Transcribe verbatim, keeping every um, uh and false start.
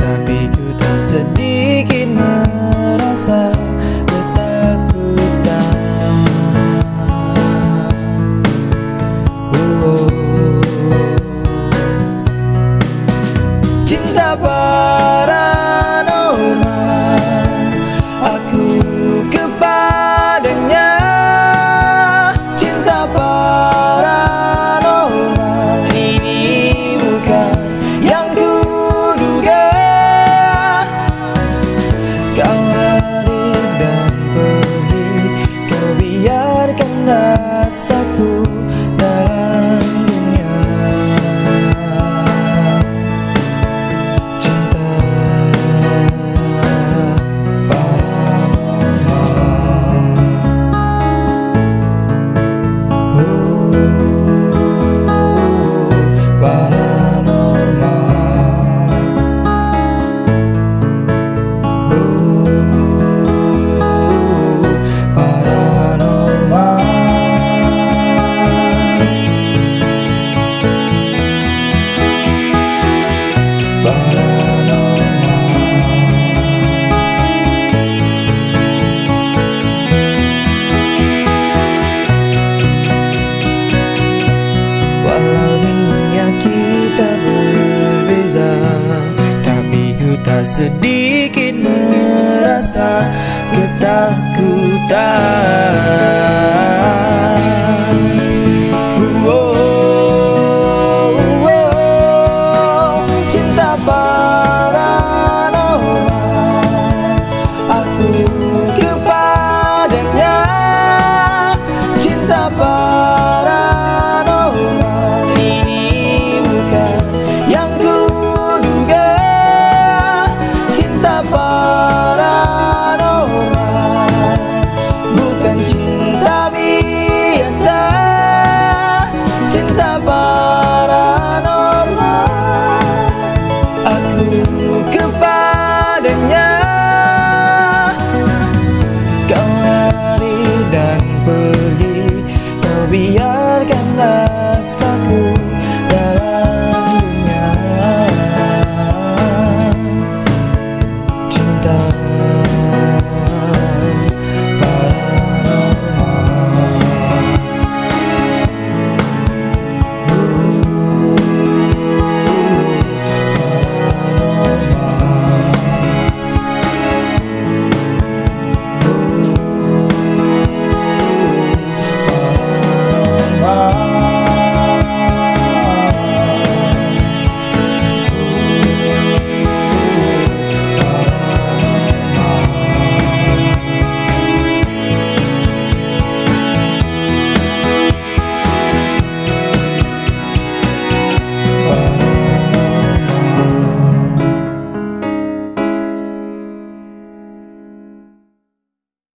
tapi ku tak sedikit merasa ketakutan. Wow. Cinta paranormal aku kepadanya, cinta paranormal ini bukan yang kuduga. Kau hadir dan pergi, kau biarkan rasaku dalam dunia cinta paranormal. Oh, paranormal. Oh, paranormal. Paranormal. Walau dunia kita berbeza, tapi ku tak sedikit merasa ketakutan. Wow, wow, cinta paranormal aku kepadanya, cinta paranormal ini bukan yang kuduga. Cinta paranormal bukan cinta biasa, cinta paranormal aku